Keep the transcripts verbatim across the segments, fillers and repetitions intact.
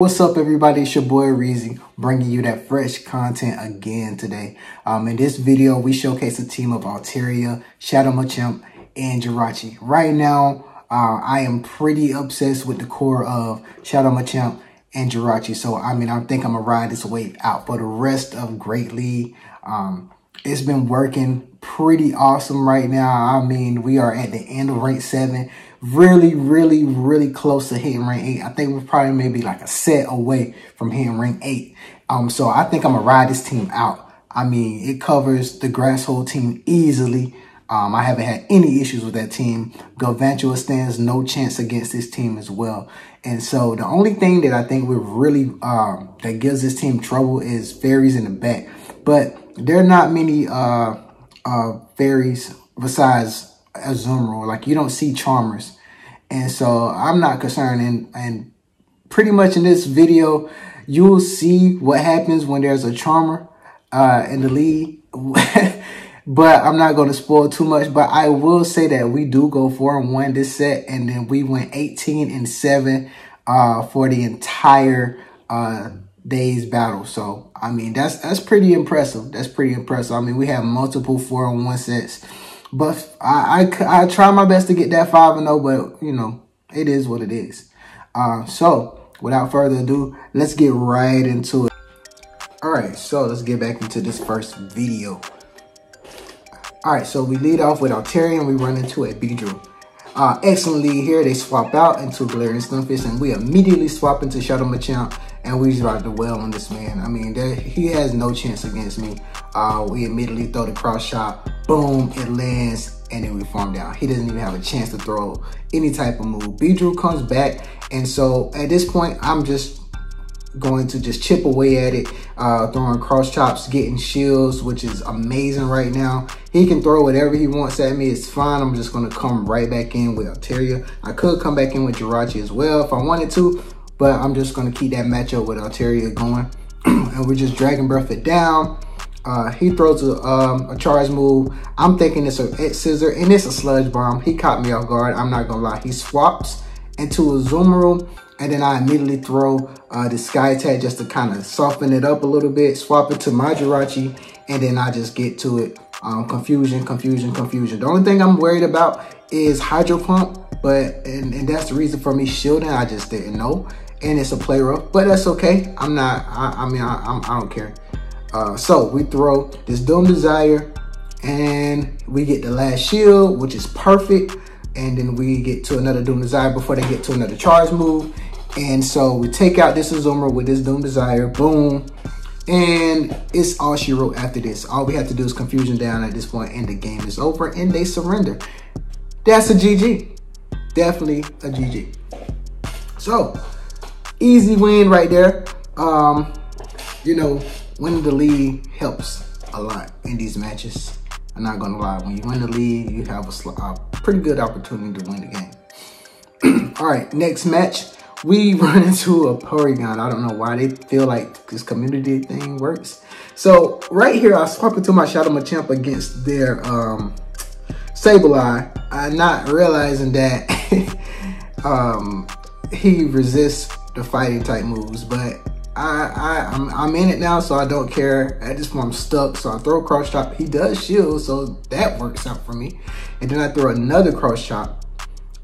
What's up everybody, it's your boy Reezy, bringing you that fresh content again today. Um, in this video, we showcase a team of Altaria, Shadow Machamp, and Jirachi. Right now, uh, I am pretty obsessed with the core of Shadow Machamp and Jirachi. So, I mean, I think I'm going to ride this wave out for the rest of Great League. Um, it's been working pretty awesome right now. I mean, we are at the end of rank seven. Really, really, really close to hitting rank eight. I think we're probably maybe like a set away from hitting rank eight. Um, so I think I'm going to ride this team out. I mean, it covers the Grasshold team easily. Um, I haven't had any issues with that team. Govantua stands no chance against this team as well. And so the only thing that I think we're really, um, that gives this team trouble is fairies in the back. But there are not many uh, uh, fairies besides Azumarill. Like, you don't see Charmers, and so I'm not concerned, and and pretty much in this video you'll see what happens when there's a Charmer uh in the league. But I'm not going to spoil too much, but I will say that we do go four and one this set, and then we went eighteen and seven uh for the entire uh day's battle. So I mean, that's that's pretty impressive. That's pretty impressive. I mean, we have multiple four and one sets. But I, I, I try my best to get that five and oh, but, you know, it is what it is. Uh, so, without further ado, let's get right into it. Alright, so let's get back into this first video. Alright, so we lead off with Altaria, and we run into a Beedrill. Uh, excellent lead here. They swap out into Galarian Stunfisk, and we immediately swap into Shadow Machamp, and we just ride the well on this man. I mean, there, he has no chance against me. Uh, we immediately throw the cross shot. Boom, it lands, and then we farm down. He doesn't even have a chance to throw any type of move. Beedrill comes back, and so at this point, I'm just going to just chip away at it, uh, throwing cross chops, getting shields, which is amazing right now. He can throw whatever he wants at me. It's fine. I'm just going to come right back in with Altaria. I could come back in with Jirachi as well if I wanted to, but I'm just going to keep that matchup with Altaria going. And we're just dragging Breath it down. Uh, he throws a, um, a charge move. I'm thinking it's a X scissor, and it's a sludge bomb. He caught me off guard. I'm not going to lie. He swaps into Azumarill, and then I immediately throw uh, the Sky Attack just to kind of soften it up a little bit. Swap it to my Jirachi, and then I just get to it. Um, confusion, confusion, confusion. The only thing I'm worried about is Hydro Pump, but and, and that's the reason for me shielding. I just didn't know. And it's a play rough, but that's okay. I'm not, I, I mean, I, I'm, I don't care. Uh, so we throw this Doom Desire, and we get the last shield, which is perfect. And then we get to another Doom Desire before they get to another charge move. And so we take out this Azumarill with this Doom Desire. Boom. And it's all she wrote after this. All we have to do is confusion down at this point, and the game is over, and they surrender. That's a G G. Definitely a G G. So, easy win right there. Um, you know, winning the league helps a lot in these matches. I'm not going to lie. When you win the league, you have a, a pretty good opportunity to win the game. All right, next match. We run into a Porygon. I don't know why they feel like this community thing works. So right here, I swap into my Shadow Machamp against their um, Sableye. I'm not realizing that um, he resists the fighting type moves, but I, I, I'm, I'm in it now, so I don't care. At this point, I'm stuck, so I throw a cross chop. He does shield, so that works out for me. And then I throw another cross chop,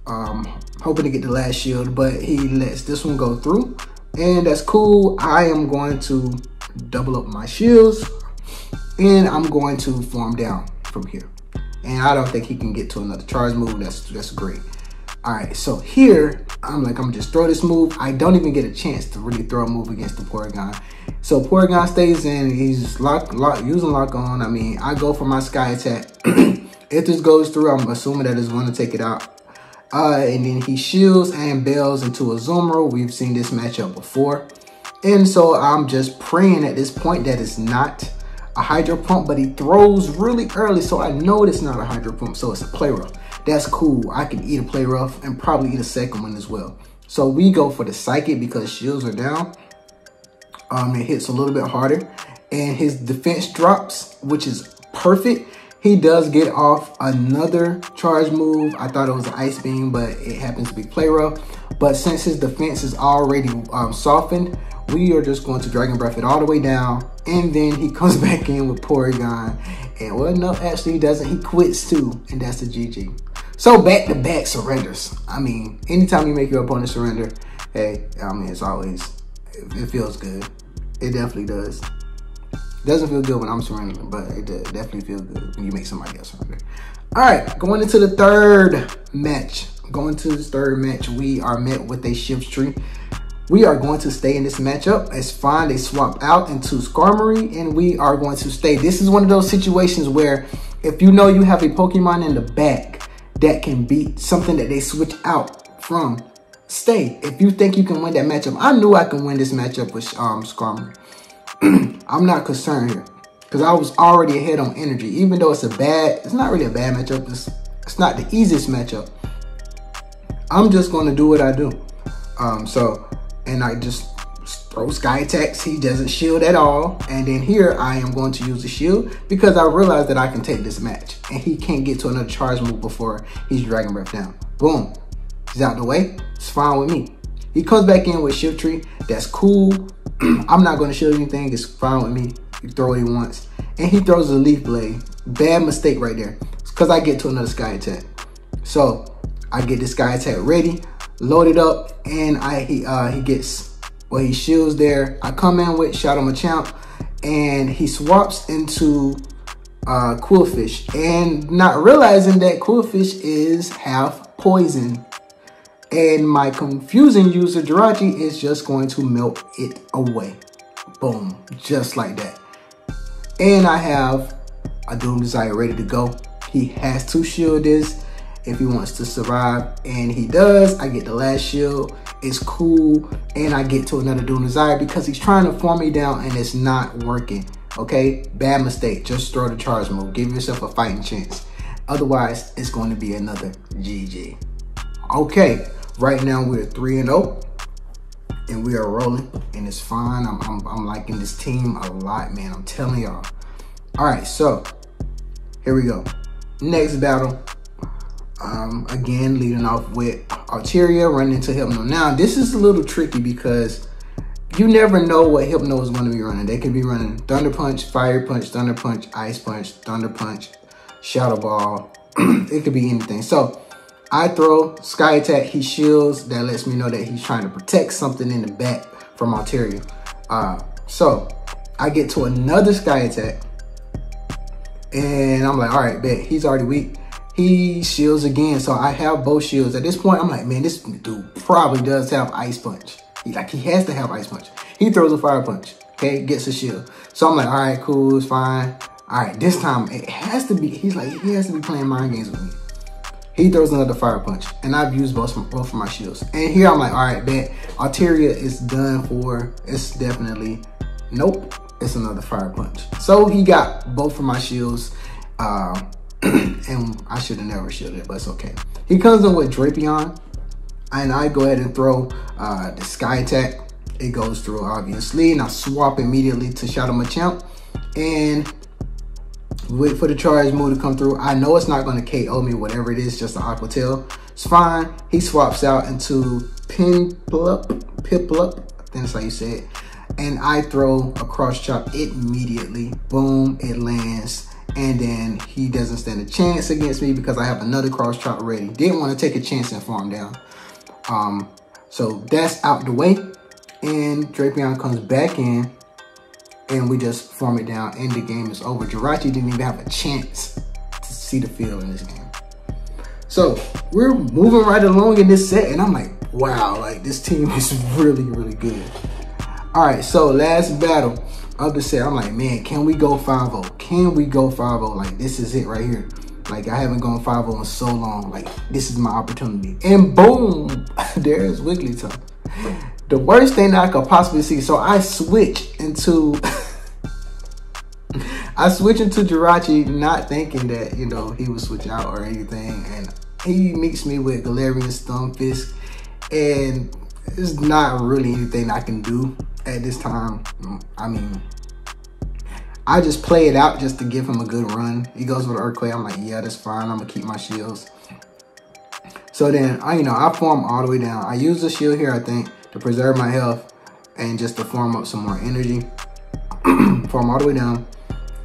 um, hoping to get the last shield, but he lets this one go through, and that's cool. I am going to double up my shields, and I'm going to farm down from here. And I don't think he can get to another charge move. That's, that's great. Alright, so here, I'm like, I'm just throw this move. I don't even get a chance to really throw a move against the Porygon. So Porygon stays in, he's lock, lock, using lock on. I mean, I go for my Sky Attack. If this goes through, I'm assuming that it's going to take it out. Uh, and then he shields and bails into Azumarill. We've seen this matchup before. And so I'm just praying at this point that it's not a Hydro Pump, but he throws really early, so I know it's not a Hydro Pump, so it's a play rough. That's cool. I can eat a play rough and probably eat a second one as well. So we go for the Psychic because shields are down. Um, it hits a little bit harder. And his defense drops, which is perfect. He does get off another charge move. I thought it was an Ice Beam, but it happens to be play rough. But since his defense is already um, softened, we are just going to Dragon Breath it all the way down. And then he comes back in with Porygon. And well, no, actually he doesn't. He quits too. And that's the G G. So back-to-back surrenders. I mean, anytime you make your opponent surrender, hey, I mean, it's always, it feels good. It definitely does. Doesn't feel good when I'm surrendering, but it does definitely feel good when you make somebody else surrender. All right, going into the third match. Going to this third match, we are met with a Shiftry. We are going to stay in this matchup. It's fine. They swap out into Skarmory, and we are going to stay. This is one of those situations where if you know you have a Pokemon in the back that can beat something that they switch out from, stay. If you think you can win that matchup, I knew I can win this matchup with um, Skarmory. I'm not concerned here because I was already ahead on energy. Even though it's a bad, it's not really a bad matchup. It's, it's not the easiest matchup. I'm just going to do what I do. Um, so, and I just throw Sky Attacks. He doesn't shield at all. And then here I am going to use the shield because I realize that I can take this match. And he can't get to another charge move before he's Dragon Breath down. Boom. He's out the way. It's fine with me. He comes back in with Shiftry. That's cool. I'm not going to shield anything. It's fine with me. You throw what he wants. And he throws a Leaf Blade. Bad mistake right there. Because I get to another Sky Attack. So I get this Sky Attack ready, load it up, and I he uh, he gets, well, he shields there. I come in with Shadow Machamp, and he swaps into uh, Quillfish, and not realizing that Quillfish is half poison. And my confusing user Jirachi is just going to melt it away. Boom, just like that. And I have a Doom Desire ready to go. He has to shield this if he wants to survive, and he does. I get the last shield, it's cool, and I get to another Doom Desire because he's trying to form me down and it's not working. Okay, bad mistake. Just throw the charge move, give yourself a fighting chance. Otherwise, it's going to be another G G. Okay, right now we're three and oh, and we are rolling, and it's fine. I'm, I'm, I'm liking this team a lot, man. I'm telling y'all. All right, so here we go. Next battle. Um, again, leading off with Altaria, running into Hypno. Now, this is a little tricky because you never know what Hypno is going to be running. They could be running Thunder Punch, Fire Punch, Thunder Punch, Ice Punch, Thunder Punch, Shadow Ball. It could be anything. So, I throw Sky Attack. He shields. That lets me know that he's trying to protect something in the back from Altaria. Uh, so, I get to another Sky Attack. And I'm like, all right, bet. He's already weak. He shields again, so I have both shields. At this point, I'm like, man, this dude probably does have Ice Punch. He, like, he has to have Ice Punch. He throws a Fire Punch, okay? Gets a shield. So I'm like, all right, cool, it's fine. All right, this time, it has to be, he's like, he has to be playing mind games with me. He throws another Fire Punch, and I've used both, both of my shields. And here I'm like, all right, bet, Altaria is done for. It's definitely, nope, it's another Fire Punch. So he got both of my shields. Um... And I should have never shielded it, but it's okay. He comes in with Drapion, and I go ahead and throw uh, the Sky Attack. It goes through, obviously, and I swap immediately to Shadow Machamp and wait for the charge move to come through. I know it's not going to K O me, whatever it is, just an Aqua Tail. It's fine. He swaps out into Piplup, Piplup, I think that's how you say it. And I throw a Cross Chop immediately. Boom, it lands. And then he doesn't stand a chance against me because I have another Cross Chop ready. Didn't want to take a chance and farm down. Um, so that's out the way. And Drapion comes back in. And we just farm it down. And the game is over. Jirachi didn't even have a chance to see the field in this game. So we're moving right along in this set. And I'm like, wow, like this team is really, really good. All right, so last battle of the set. I'm like, man, can we go five oh? Can we go five oh? Like, this is it right here. Like, I haven't gone five oh in so long. Like, this is my opportunity. And boom, there's Wigglytuff. The worst thing that I could possibly see. So I switch into I switch into Jirachi, not thinking that, you know, he would switch out or anything. And he meets me with Galarian Stunfisk. And it's not really anything I can do at this time. I mean, I just play it out just to give him a good run. He goes with an Earthquake. I'm like, yeah, that's fine. I'm going to keep my shields. So then, I you know, I farm all the way down. I use the shield here, I think, to preserve my health and just to farm up some more energy. Farm all the way down.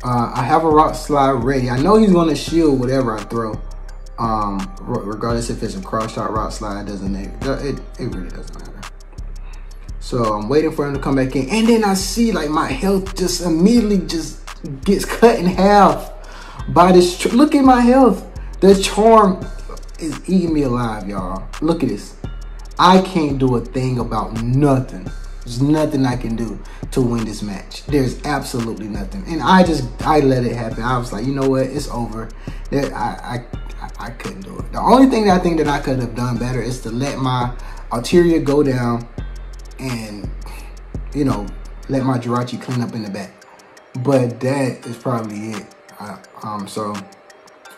Uh, I have a rock slide ready. I know he's going to shield whatever I throw. Um, regardless if it's a cross shot, rock slide, doesn't it? It, it really doesn't matter. So I'm waiting for him to come back in. And then I see like my health just immediately just gets cut in half by this. Look at my health. The charm is eating me alive, y'all. Look at this. I can't do a thing about nothing. There's nothing I can do to win this match. There's absolutely nothing. And I just, I let it happen. I was like, you know what? It's over. That I, I, I couldn't do it. The only thing that I think that I could have done better is to let my Altaria go down and, you know, let my Jirachi clean up in the back. But that is probably it. I, um, so,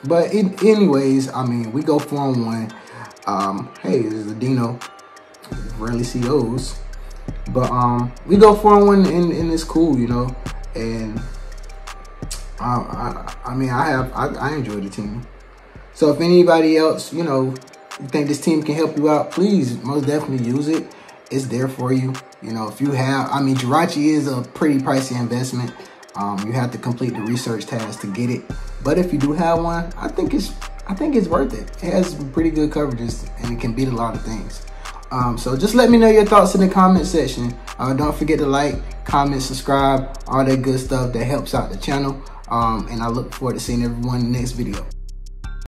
but it, anyways, I mean, we go form one. Um, hey, this is a Dino. Rarely see those. But um, we go for one and, and it's cool, you know. And I, I, I mean, I have I, I enjoy the team. So if anybody else, you know, you think this team can help you out, please most definitely use it. It's there for you, you know. If you have, I mean, Jirachi is a pretty pricey investment. Um, you have to complete the research task to get it. But if you do have one, I think it's I think it's worth it. It has pretty good coverages and it can beat a lot of things. Um, so just let me know your thoughts in the comment section. Uh, don't forget to like, comment, subscribe, all that good stuff that helps out the channel. Um, and I look forward to seeing everyone in the next video.